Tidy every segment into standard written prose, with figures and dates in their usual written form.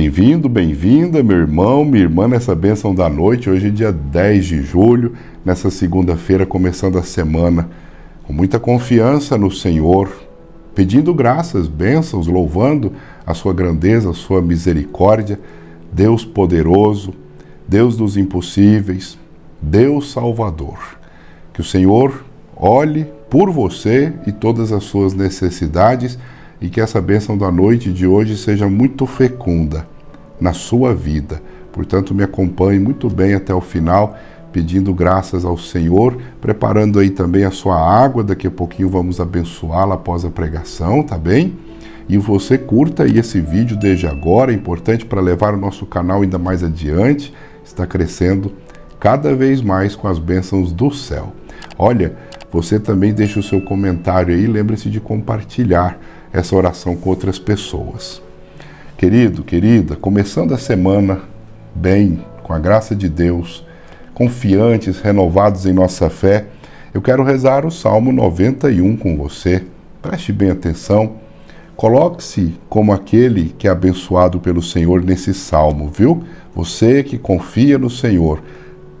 Bem-vindo, bem-vinda, meu irmão, minha irmã, nessa bênção da noite. Hoje é dia 10 de julho, nessa segunda-feira, começando a semana, com muita confiança no Senhor, pedindo graças, bênçãos, louvando a sua grandeza, a sua misericórdia, Deus poderoso, Deus dos impossíveis, Deus salvador. Que o Senhor olhe por você e todas as suas necessidades, e que essa bênção da noite de hoje seja muito fecunda na sua vida. Portanto, me acompanhe muito bem até o final, pedindo graças ao Senhor, preparando aí também a sua água. Daqui a pouquinho vamos abençoá-la após a pregação, tá bem? E você curta aí esse vídeo desde agora, é importante para levar o nosso canal ainda mais adiante, está crescendo cada vez mais com as bênçãos do céu. Olha, você também deixa o seu comentário aí, lembre-se de compartilhar essa oração com outras pessoas. Querido, querida, começando a semana bem, com a graça de Deus, confiantes, renovados em nossa fé, eu quero rezar o Salmo 91 com você. Preste bem atenção, coloque-se como aquele que é abençoado pelo Senhor nesse salmo, viu? Você que confia no Senhor,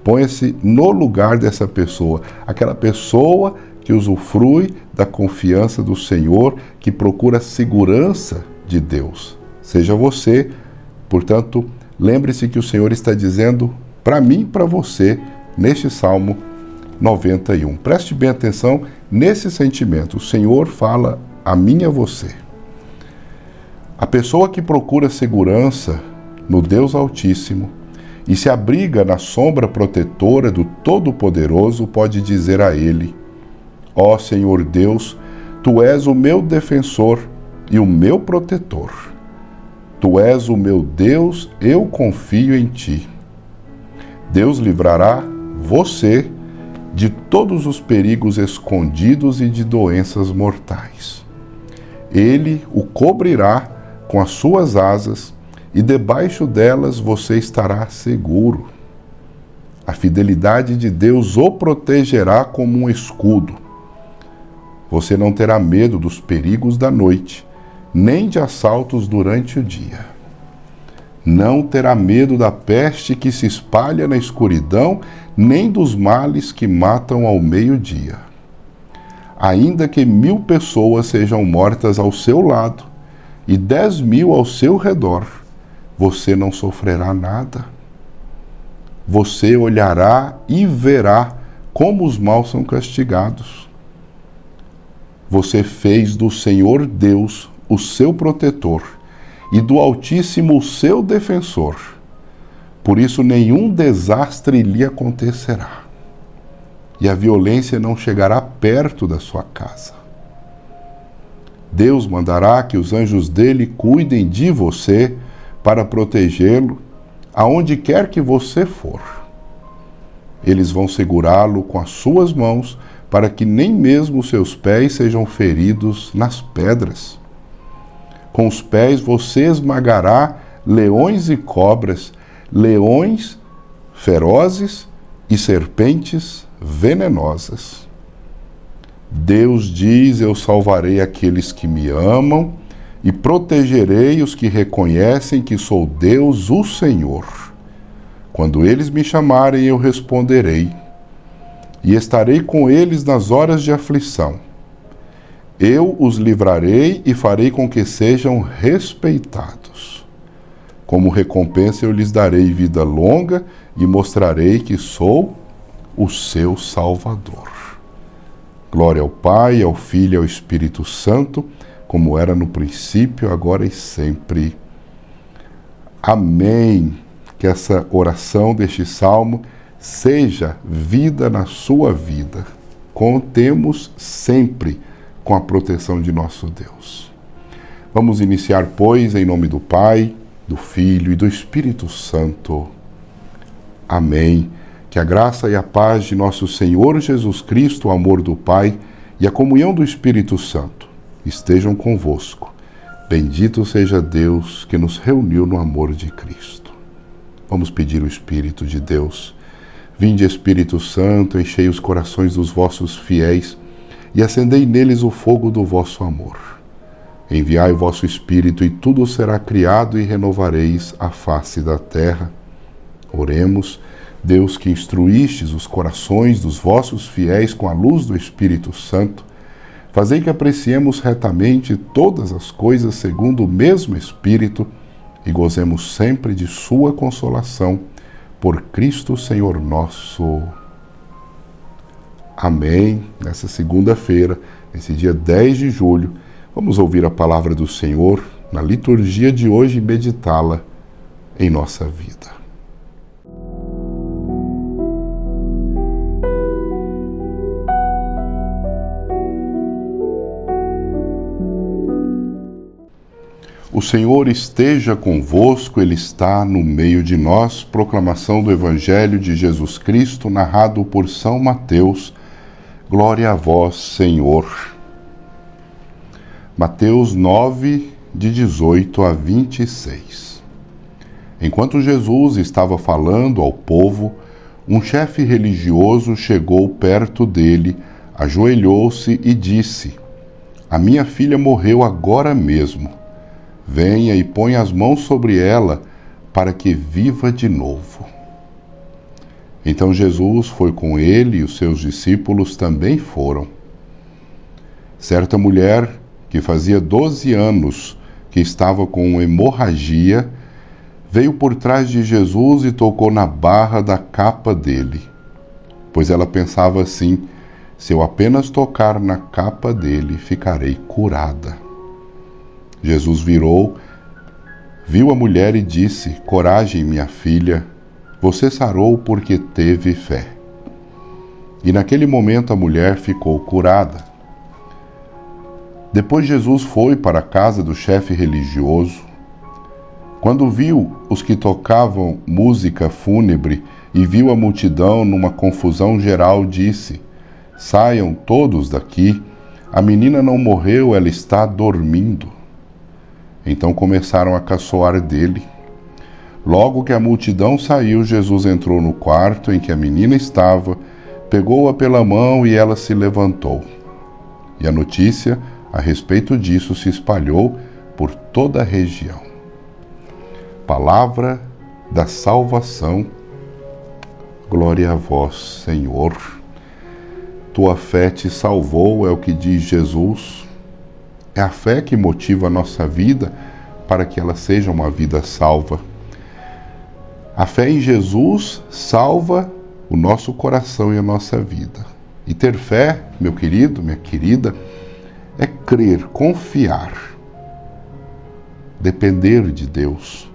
põe-se no lugar dessa pessoa, aquela pessoa que usufrui da confiança do Senhor, que procura a segurança de Deus. Seja você, portanto, lembre-se que o Senhor está dizendo para mim e para você, neste Salmo 91. Preste bem atenção nesse sentimento. O Senhor fala a mim e a você. A pessoa que procura segurança no Deus Altíssimo e se abriga na sombra protetora do Todo-Poderoso pode dizer a Ele: ó Senhor Deus, Tu és o meu defensor e o meu protetor. Tu és o meu Deus, eu confio em Ti. Deus livrará você de todos os perigos escondidos e de doenças mortais. Ele o cobrirá com as suas asas e debaixo delas você estará seguro. A fidelidade de Deus o protegerá como um escudo. Você não terá medo dos perigos da noite, nem de assaltos durante o dia. Não terá medo da peste que se espalha na escuridão, nem dos males que matam ao meio-dia. Ainda que 1000 pessoas sejam mortas ao seu lado e 10.000 ao seu redor, você não sofrerá nada. Você olhará e verá como os maus são castigados. Você fez do Senhor Deus o seu protetor e do Altíssimo o seu defensor. Por isso nenhum desastre lhe acontecerá e a violência não chegará perto da sua casa. Deus mandará que os anjos dele cuidem de você para protegê-lo aonde quer que você for. Eles vão segurá-lo com as suas mãos para que nem mesmo seus pés sejam feridos nas pedras. Com os pés você esmagará leões e cobras, leões ferozes e serpentes venenosas. Deus diz: eu salvarei aqueles que me amam e protegerei os que reconhecem que sou Deus, o Senhor. Quando eles me chamarem, eu responderei e estarei com eles nas horas de aflição. Eu os livrarei e farei com que sejam respeitados. Como recompensa eu lhes darei vida longa e mostrarei que sou o seu Salvador. Glória ao Pai, ao Filho e ao Espírito Santo, como era no princípio, agora e sempre. Amém. Que essa oração deste salmo seja vida na sua vida. Contemos sempre com a proteção de nosso Deus. Vamos iniciar, pois, em nome do Pai, do Filho e do Espírito Santo. Amém. Que a graça e a paz de nosso Senhor Jesus Cristo, o amor do Pai e a comunhão do Espírito Santo estejam convosco. Bendito seja Deus que nos reuniu no amor de Cristo. Vamos pedir o Espírito de Deus. Vinde, Espírito Santo, enchei os corações dos vossos fiéis e acendei neles o fogo do vosso amor. Enviai o vosso Espírito e tudo será criado e renovareis a face da terra. Oremos, Deus, que instruístes os corações dos vossos fiéis com a luz do Espírito Santo, fazei que apreciemos retamente todas as coisas segundo o mesmo Espírito e gozemos sempre de sua consolação. Por Cristo Senhor nosso. Amém. Nessa segunda-feira, nesse dia 10 de julho, vamos ouvir a palavra do Senhor na liturgia de hoje e meditá-la em nossa vida. O Senhor esteja convosco, Ele está no meio de nós. Proclamação do Evangelho de Jesus Cristo, narrado por São Mateus. Glória a vós, Senhor. Mateus 9, de 18 a 26. Enquanto Jesus estava falando ao povo, um chefe religioso chegou perto dele, ajoelhou-se e disse: A minha filha morreu agora mesmo. Venha e ponha as mãos sobre ela para que viva de novo. Então Jesus foi com ele e os seus discípulos também foram. Certa mulher, que fazia 12 anos que estava com hemorragia, veio por trás de Jesus e tocou na barra da capa dele, pois ela pensava assim: se eu apenas tocar na capa dele, ficarei curada. Jesus virou, viu a mulher e disse: Coragem, minha filha, você sarou porque teve fé. E naquele momento a mulher ficou curada. Depois Jesus foi para a casa do chefe religioso. Quando viu os que tocavam música fúnebre e viu a multidão numa confusão geral, disse: Saiam todos daqui, a menina não morreu, ela está dormindo. Então começaram a caçoar dele. Logo que a multidão saiu, Jesus entrou no quarto em que a menina estava, pegou-a pela mão e ela se levantou. E a notícia a respeito disso se espalhou por toda a região. Palavra da salvação. Glória a vós, Senhor. Tua fé te salvou, é o que diz Jesus. É a fé que motiva a nossa vida para que ela seja uma vida salva. A fé em Jesus salva o nosso coração e a nossa vida. E ter fé, meu querido, minha querida, é crer, confiar, depender de Deus,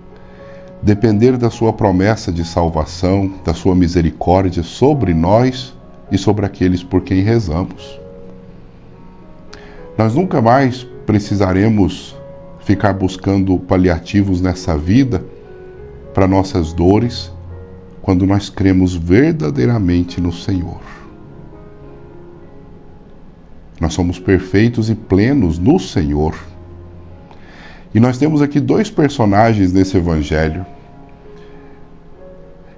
depender da sua promessa de salvação, da sua misericórdia sobre nós e sobre aqueles por quem rezamos. Nós nunca mais precisaremos ficar buscando paliativos nessa vida para nossas dores quando nós cremos verdadeiramente no Senhor. Nós somos perfeitos e plenos no Senhor. E nós temos aqui dois personagens nesse Evangelho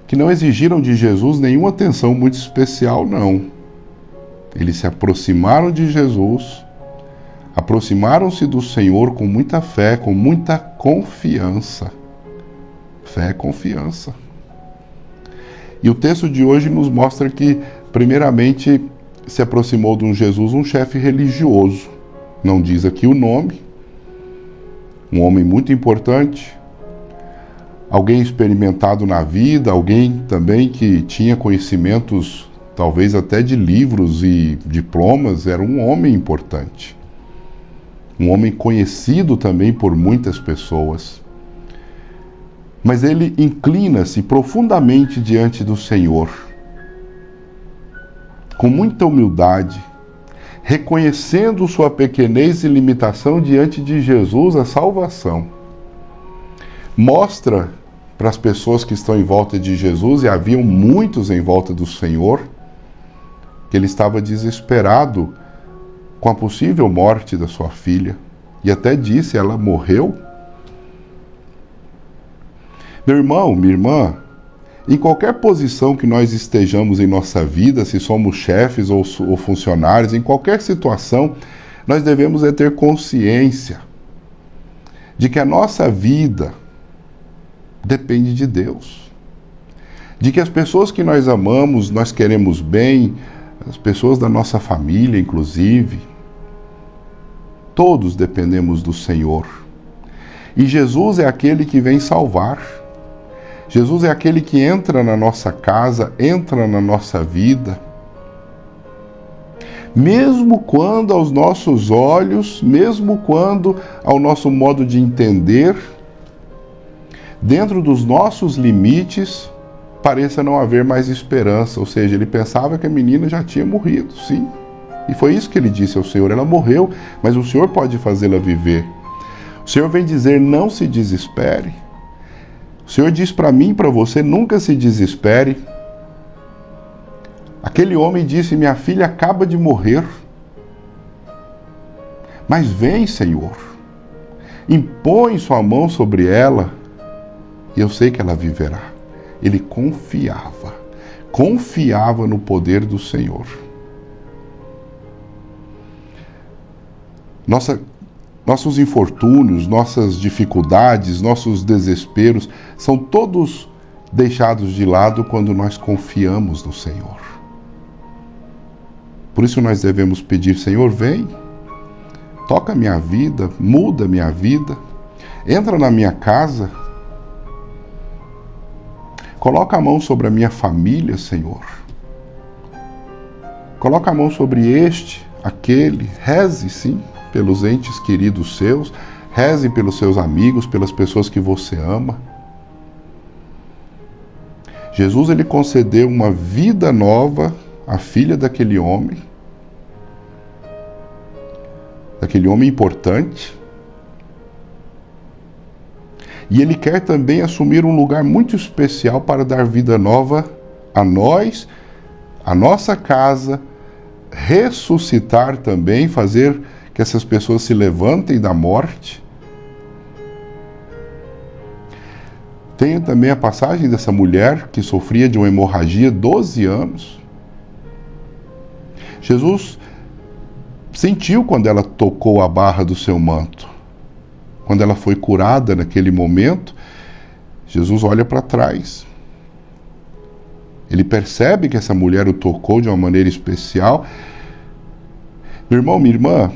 que não exigiram de Jesus nenhuma atenção muito especial, não. Eles se aproximaram de Jesus, aproximaram-se do Senhor com muita fé, com muita confiança. Fé é confiança. E o texto de hoje nos mostra que, primeiramente, se aproximou de um Jesus, um chefe religioso, não diz aqui o nome, um homem muito importante, alguém experimentado na vida, alguém também que tinha conhecimentos, talvez até de livros e diplomas, era um homem importante, um homem conhecido também por muitas pessoas. Mas ele inclina-se profundamente diante do Senhor, com muita humildade, reconhecendo sua pequenez e limitação diante de Jesus, a salvação. Mostra para as pessoas que estão em volta de Jesus, e haviam muitos em volta do Senhor, que ele estava desesperado com a possível morte da sua filha, e até disse: ela morreu? Meu irmão, minha irmã, em qualquer posição que nós estejamos em nossa vida, se somos chefes ou funcionários, em qualquer situação, nós devemos ter consciência de que a nossa vida depende de Deus, de que as pessoas que nós amamos, nós queremos bem, as pessoas da nossa família, inclusive, todos dependemos do Senhor. E Jesus é aquele que vem salvar. Jesus é aquele que entra na nossa casa, entra na nossa vida. Mesmo quando aos nossos olhos, mesmo quando ao nosso modo de entender, dentro dos nossos limites, pareça não haver mais esperança. Ou seja, ele pensava que a menina já tinha morrido, sim. E foi isso que ele disse ao Senhor. Ela morreu, mas o Senhor pode fazê-la viver. O Senhor vem dizer, não se desespere. O Senhor diz para mim e para você, nunca se desespere. Aquele homem disse, minha filha acaba de morrer. Mas vem, Senhor. Impõe sua mão sobre ela e eu sei que ela viverá. Ele confiava no poder do Senhor. Nossos infortúnios, nossas dificuldades, nossos desesperos são todos deixados de lado quando nós confiamos no Senhor. Por isso nós devemos pedir, Senhor, vem, toca minha vida, muda minha vida, entra na minha casa, coloca a mão sobre a minha família, Senhor. Coloca a mão sobre este, aquele, reze sim pelos entes queridos seus, reze pelos seus amigos, pelas pessoas que você ama. Jesus, ele concedeu uma vida nova à filha daquele homem importante. E ele quer também assumir um lugar muito especial para dar vida nova a nós, a nossa casa, ressuscitar também, fazer que essas pessoas se levantem da morte. Tem também a passagem dessa mulher que sofria de uma hemorragia 12 anos. Jesus sentiu quando ela tocou a barra do seu manto. Quando ela foi curada naquele momento, Jesus olha para trás. Ele percebe que essa mulher o tocou de uma maneira especial. Meu irmão, minha irmã,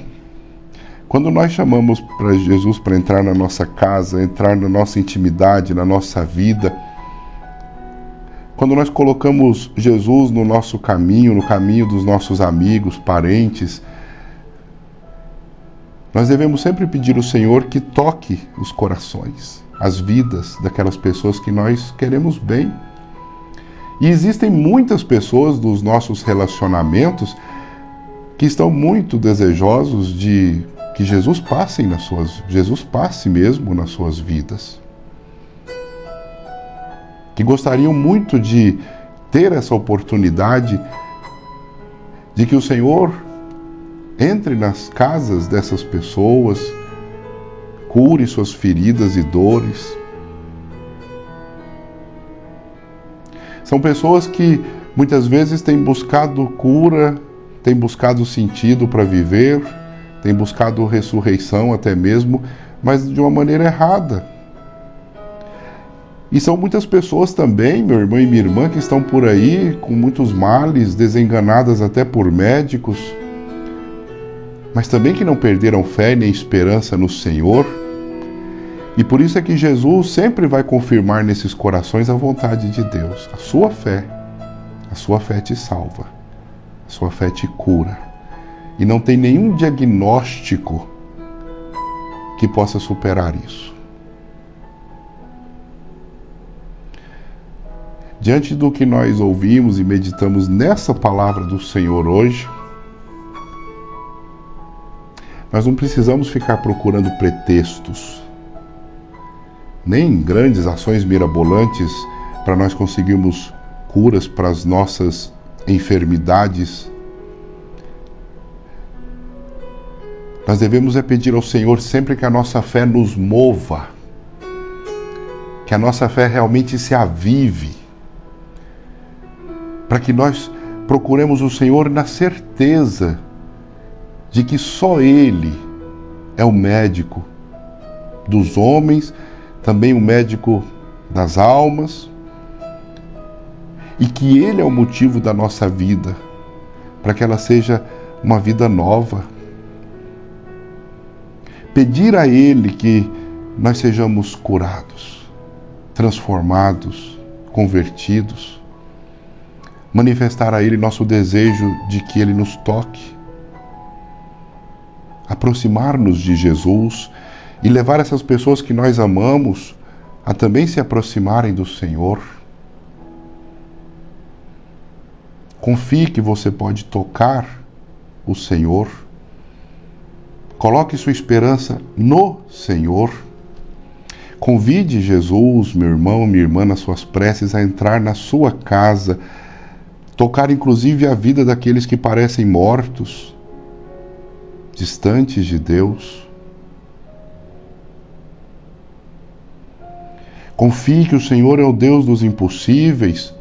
quando nós chamamos para Jesus para entrar na nossa casa, entrar na nossa intimidade, na nossa vida, quando nós colocamos Jesus no nosso caminho, no caminho dos nossos amigos, parentes, nós devemos sempre pedir ao Senhor que toque os corações, as vidas daquelas pessoas que nós queremos bem. E existem muitas pessoas dos nossos relacionamentos que estão muito desejosos de que Jesus passe mesmo nas suas vidas. Que gostariam muito de ter essa oportunidade de que o Senhor entre nas casas dessas pessoas, cure suas feridas e dores. São pessoas que muitas vezes têm buscado cura, tem buscado sentido para viver, tem buscado ressurreição até mesmo, mas de uma maneira errada. E são muitas pessoas também, meu irmão e minha irmã, que estão por aí com muitos males, desenganadas até por médicos, mas também que não perderam fé nem esperança no Senhor. E por isso é que Jesus sempre vai confirmar nesses corações a vontade de Deus. A sua fé te salva. Sua fé te cura. E não tem nenhum diagnóstico que possa superar isso. Diante do que nós ouvimos e meditamos nessa palavra do Senhor hoje, nós não precisamos ficar procurando pretextos, nem grandes ações mirabolantes para nós conseguirmos curas para as nossas enfermidades. Nós devemos é pedir ao Senhor sempre que a nossa fé nos mova, que a nossa fé realmente se avive, para que nós procuremos o Senhor na certeza de que só Ele é o médico dos homens, também o médico das almas, e que Ele é o motivo da nossa vida, para que ela seja uma vida nova. Pedir a Ele que nós sejamos curados, transformados, convertidos, manifestar a Ele nosso desejo de que Ele nos toque, aproximar-nos de Jesus e levar essas pessoas que nós amamos a também se aproximarem do Senhor. Confie que você pode tocar o Senhor. Coloque sua esperança no Senhor. Convide Jesus, meu irmão, minha irmã, nas suas preces a entrar na sua casa, tocar inclusive a vida daqueles que parecem mortos, distantes de Deus. Confie que o Senhor é o Deus dos impossíveis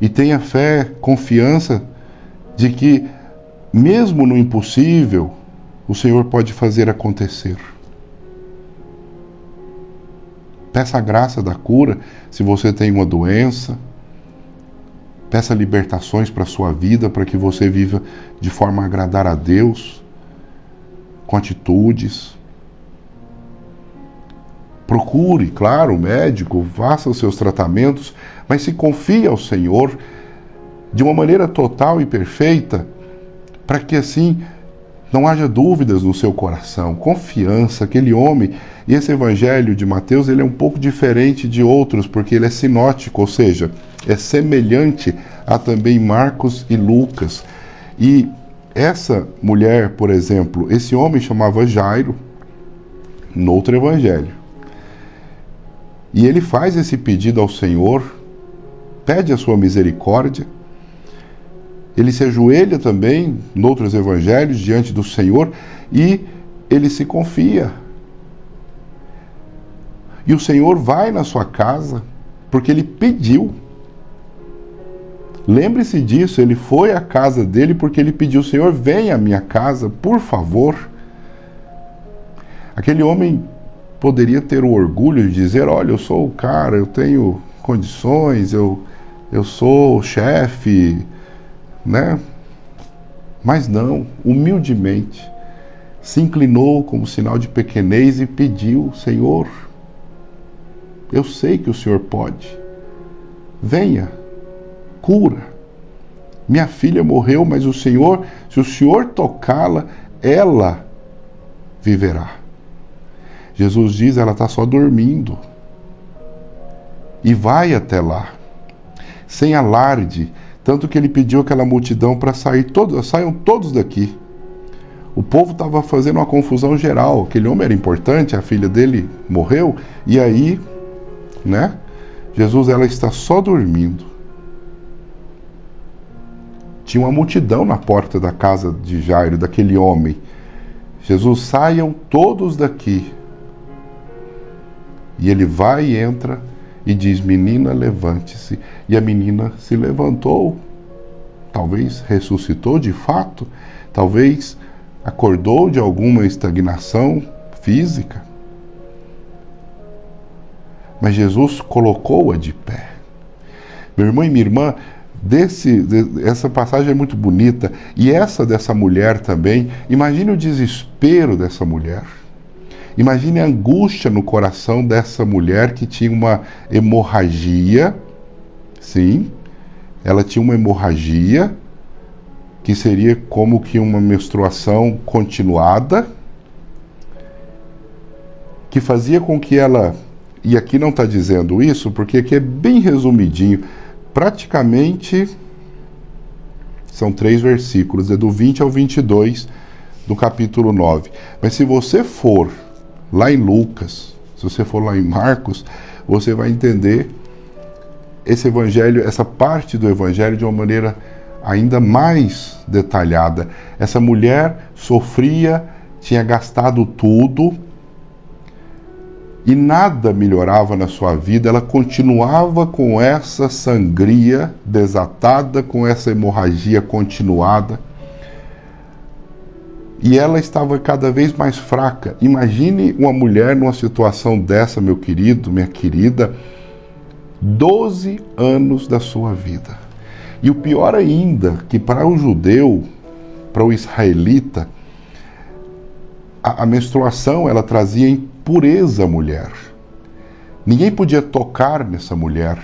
e tenha fé, confiança de que, mesmo no impossível, o Senhor pode fazer acontecer. Peça a graça da cura se você tem uma doença. Peça libertações para a sua vida, para que você viva de forma a agradar a Deus, com atitudes. Procure, claro, o médico, faça os seus tratamentos, mas se confie ao Senhor de uma maneira total e perfeita, para que assim não haja dúvidas no seu coração, confiança, aquele homem. E esse evangelho de Mateus, ele é um pouco diferente de outros, porque ele é sinótico, ou seja, é semelhante a também Marcos e Lucas. E essa mulher, por exemplo, esse homem chamava Jairo, no outro evangelho. E ele faz esse pedido ao Senhor, pede a sua misericórdia. Ele se ajoelha também, noutros evangelhos, diante do Senhor, e ele se confia. E o Senhor vai na sua casa, porque ele pediu. Lembre-se disso, ele foi à casa dele porque ele pediu: Senhor, venha à minha casa, por favor. Aquele homem poderia ter o orgulho de dizer: olha, eu sou o cara, eu tenho condições, eu sou o chefe, né? Mas não, humildemente se inclinou como sinal de pequenez e pediu: Senhor, eu sei que o Senhor pode, venha, cura, minha filha morreu, mas o Senhor, se o Senhor tocá-la, ela viverá. Jesus diz: ela está só dormindo, e vai até lá, sem alarde. Tanto que ele pediu aquela multidão para sair, saiam todos daqui. O povo estava fazendo uma confusão geral. Aquele homem era importante, a filha dele morreu. E aí, né? Jesus, ela está só dormindo. Tinha uma multidão na porta da casa de Jairo, daquele homem. Jesus, saiam todos daqui. E ele vai e entra e diz: menina, levante-se. E a menina se levantou, talvez ressuscitou de fato, talvez acordou de alguma estagnação física. Mas Jesus colocou-a de pé. Meu irmão e minha irmã, essa passagem é muito bonita, e essa dessa mulher também. Imagine o desespero dessa mulher. Imagine a angústia no coração dessa mulher que tinha uma hemorragia. Sim, ela tinha uma hemorragia que seria como que uma menstruação continuada, que fazia com que ela... E aqui não está dizendo isso, porque aqui é bem resumidinho. Praticamente são 3 versículos, é do 20 ao 22 do capítulo 9. Mas se você for lá em Lucas, se você for lá em Marcos, você vai entender esse evangelho, essa parte do evangelho, de uma maneira ainda mais detalhada. Essa mulher sofria, tinha gastado tudo e nada melhorava na sua vida. Ela continuava com essa sangria desatada, com essa hemorragia continuada. e ela estava cada vez mais fraca. Imagine uma mulher numa situação dessa, meu querido, minha querida, 12 anos da sua vida. E o pior ainda, que para o judeu, para o israelita, a menstruação, ela trazia impureza à mulher. Ninguém podia tocar nessa mulher.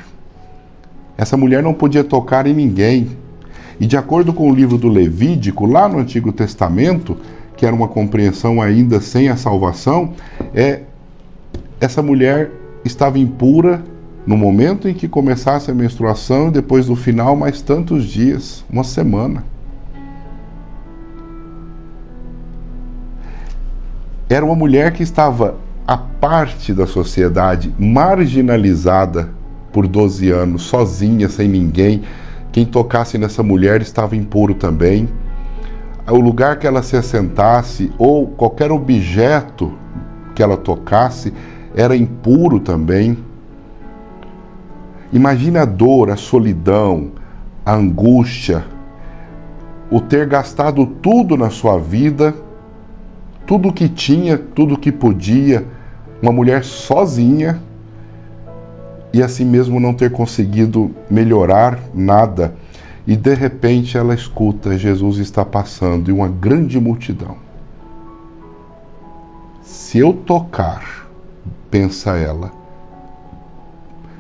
Essa mulher não podia tocar em ninguém. E de acordo com o livro do Levítico, lá no Antigo Testamento, que era uma compreensão ainda sem a salvação, essa mulher estava impura no momento em que começasse a menstruação, depois do final, mais tantos dias, uma semana. Era uma mulher que estava à parte da sociedade, marginalizada por 12 anos, sozinha, sem ninguém. Quem tocasse nessa mulher estava impuro também. O lugar que ela se assentasse ou qualquer objeto que ela tocasse era impuro também. Imagina a dor, a solidão, a angústia, o ter gastado tudo na sua vida, tudo que tinha, tudo que podia, uma mulher sozinha, e assim mesmo não ter conseguido melhorar nada. E de repente ela escuta, Jesus está passando, e uma grande multidão. Se eu tocar, pensa ela,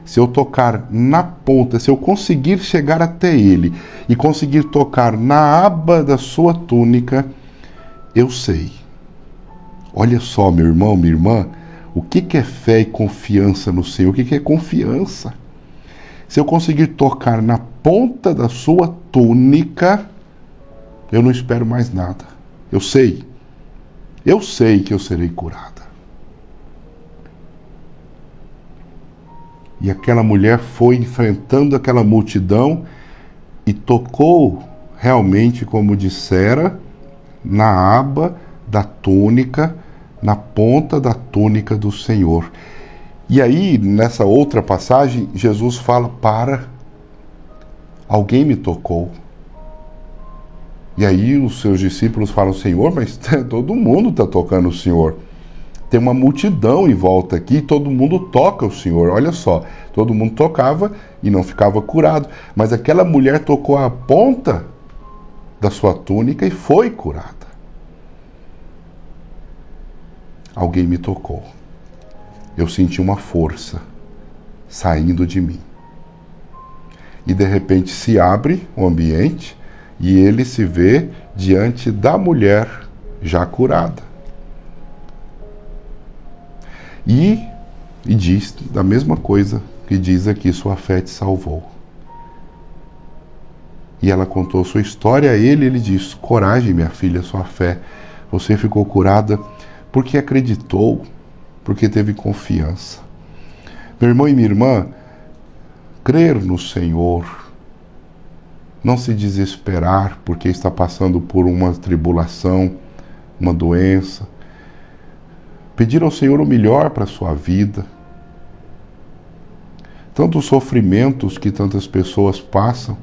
se eu tocar na ponta, se eu conseguir chegar até ele e conseguir tocar na aba da sua túnica, eu sei. Olha só, meu irmão, minha irmã, o que é fé e confiança no Senhor? O que é confiança? Se eu conseguir tocar na ponta da sua túnica, eu não espero mais nada. Eu sei que eu serei curada. E aquela mulher foi enfrentando aquela multidão e tocou realmente, como dissera, na aba da túnica, na ponta da túnica do Senhor. E aí, nessa outra passagem, Jesus fala, para, alguém me tocou. E aí os seus discípulos falam, Senhor, mas todo mundo está tocando o Senhor. Tem uma multidão em volta aqui, todo mundo toca o Senhor. Olha só, todo mundo tocava e não ficava curado. Mas aquela mulher tocou a ponta da sua túnica e foi curada. Alguém me tocou. Eu senti uma força saindo de mim. E de repente se abre o ambiente e ele se vê diante da mulher já curada. E diz da mesma coisa que diz aqui, sua fé te salvou. E ela contou sua história a ele, ele diz, coragem, minha filha, sua fé. Você ficou curada porque acreditou, porque teve confiança. Meu irmão e minha irmã, crer no Senhor, não se desesperar porque está passando por uma tribulação, uma doença, pedir ao Senhor o melhor para a sua vida. Tantos sofrimentos que tantas pessoas passam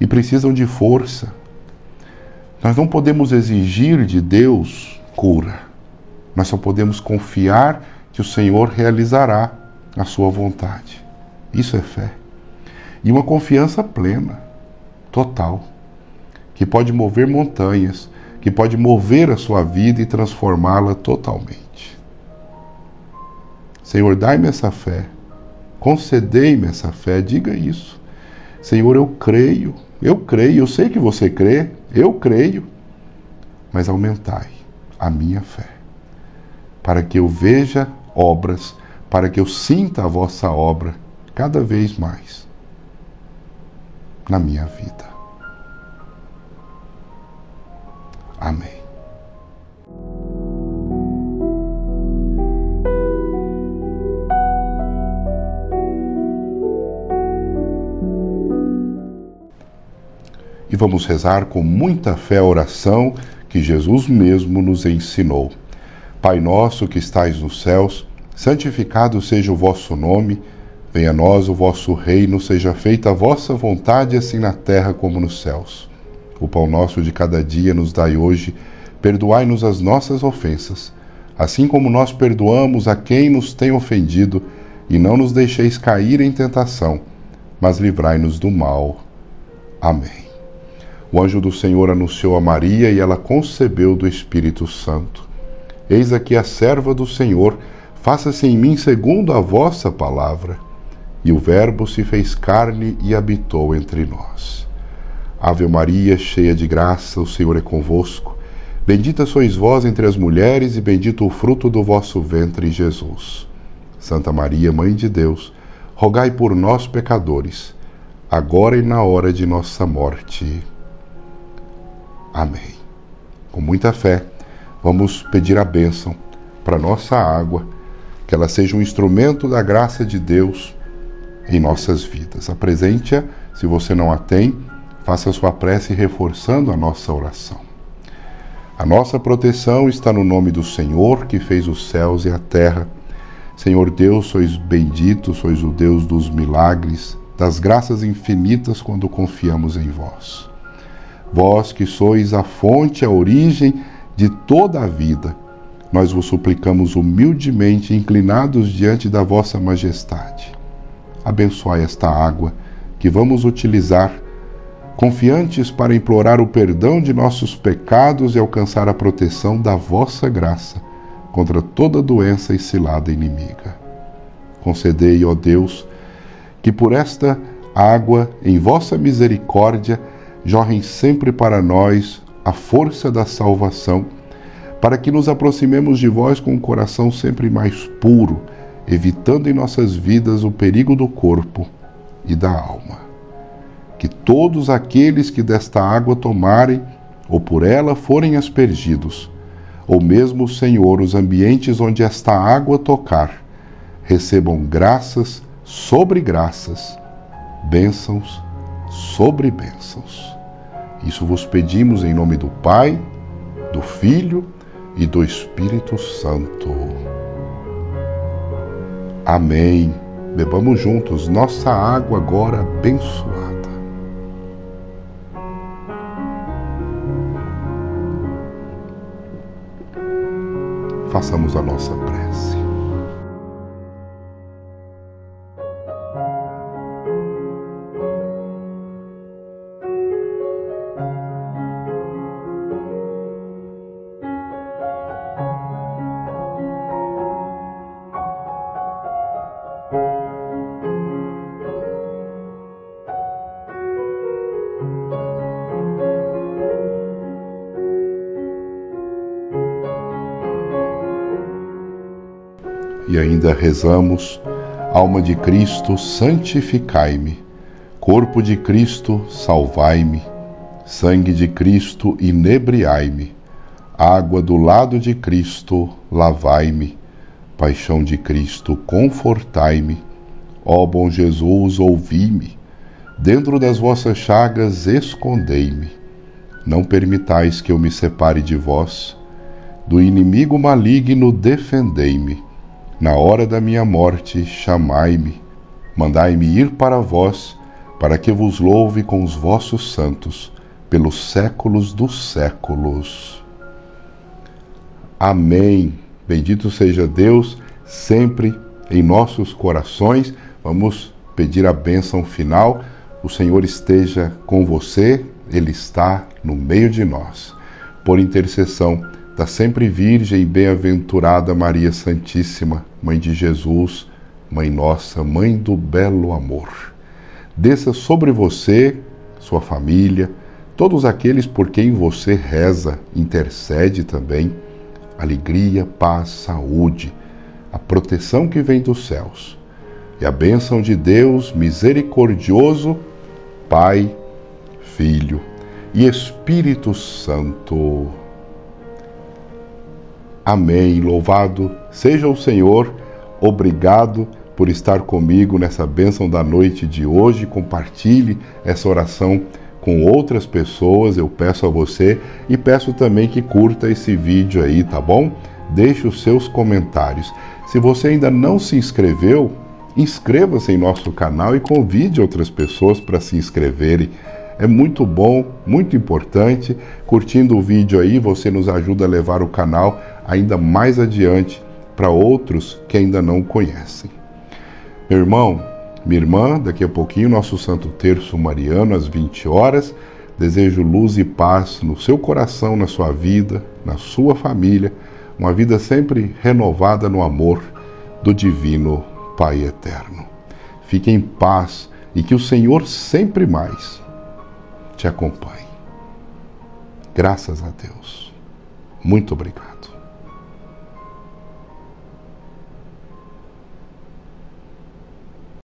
e precisam de força. Nós não podemos exigir de Deus cura. Nós só podemos confiar que o Senhor realizará a sua vontade. Isso é fé. E uma confiança plena, total, que pode mover montanhas, que pode mover a sua vida e transformá-la totalmente. Senhor, dai-me essa fé. Concedei-me essa fé. Diga isso. Senhor, eu creio. Eu creio, eu sei que você crê, eu creio, mas aumentai a minha fé, para que eu veja obras, para que eu sinta a vossa obra cada vez mais na minha vida. Amém. E vamos rezar com muita fé a oração que Jesus mesmo nos ensinou. Pai nosso que estais nos céus, santificado seja o vosso nome, venha a nós o vosso reino, seja feita a vossa vontade, assim na terra como nos céus. O pão nosso de cada dia nos dai hoje, perdoai-nos as nossas ofensas, assim como nós perdoamos a quem nos tem ofendido, e não nos deixeis cair em tentação, mas livrai-nos do mal. Amém. O anjo do Senhor anunciou a Maria, e ela concebeu do Espírito Santo. Eis aqui a serva do Senhor, faça-se em mim segundo a vossa palavra. E o Verbo se fez carne e habitou entre nós. Ave Maria, cheia de graça, o Senhor é convosco. Bendita sois vós entre as mulheres, e bendito o fruto do vosso ventre, Jesus. Santa Maria, Mãe de Deus, rogai por nós, pecadores, agora e na hora de nossa morte. Amém. Com muita fé, vamos pedir a bênção para nossa água, que ela seja um instrumento da graça de Deus em nossas vidas. Apresente-a, se você não a tem, faça a sua prece reforçando a nossa oração. A nossa proteção está no nome do Senhor, que fez os céus e a terra. Senhor Deus, sois bendito, sois o Deus dos milagres, das graças infinitas quando confiamos em vós. Vós que sois a fonte, a origem de toda a vida, nós vos suplicamos humildemente, inclinados diante da vossa majestade. Abençoai esta água que vamos utilizar, confiantes para implorar o perdão de nossos pecados e alcançar a proteção da vossa graça contra toda doença e cilada inimiga. Concedei, ó Deus, que por esta água, em vossa misericórdia, jorrem sempre para nós a força da salvação, para que nos aproximemos de vós com um coração sempre mais puro, evitando em nossas vidas o perigo do corpo e da alma. Que todos aqueles que desta água tomarem, ou por ela forem aspergidos, ou mesmo, Senhor, os ambientes onde esta água tocar, recebam graças sobre graças, bênçãos sobre bênçãos. Isso vos pedimos em nome do Pai, do Filho e do Espírito Santo. Amém. Bebamos juntos nossa água agora abençoada. Façamos a nossa prece. E ainda rezamos: alma de Cristo, santificai-me. Corpo de Cristo, salvai-me. Sangue de Cristo, inebriai-me. Água do lado de Cristo, lavai-me. Paixão de Cristo, confortai-me. Ó bom Jesus, ouvi-me. Dentro das vossas chagas, escondei-me. Não permitais que eu me separe de vós. Do inimigo maligno, defendei-me. Na hora da minha morte, chamai-me, mandai-me ir para vós, para que vos louve com os vossos santos, pelos séculos dos séculos. Amém. Bendito seja Deus, sempre em nossos corações. Vamos pedir a bênção final. O Senhor esteja com você, Ele está no meio de nós. Por intercessão da sempre Virgem e bem-aventurada Maria Santíssima, Mãe de Jesus, Mãe Nossa, Mãe do Belo Amor, desça sobre você, sua família, todos aqueles por quem você reza, intercede também, alegria, paz, saúde, a proteção que vem dos céus. E a bênção de Deus misericordioso, Pai, Filho e Espírito Santo. Amém. Louvado seja o Senhor. Obrigado por estar comigo nessa bênção da noite de hoje. Compartilhe essa oração com outras pessoas, eu peço a você. E peço também que curta esse vídeo aí, tá bom? Deixe os seus comentários. Se você ainda não se inscreveu, inscreva-se em nosso canal e convide outras pessoas para se inscreverem. é muito bom, muito importante. Curtindo o vídeo aí, você nos ajuda a levar o canal ainda mais adiante para outros que ainda não conhecem. Meu irmão, minha irmã, daqui a pouquinho nosso Santo Terço Mariano às 20 horas. Desejo luz e paz no seu coração, na sua vida, na sua família. Uma vida sempre renovada no amor do Divino Pai Eterno. Fique em paz e que o Senhor sempre mais te acompanhe. Graças a Deus. Muito obrigado.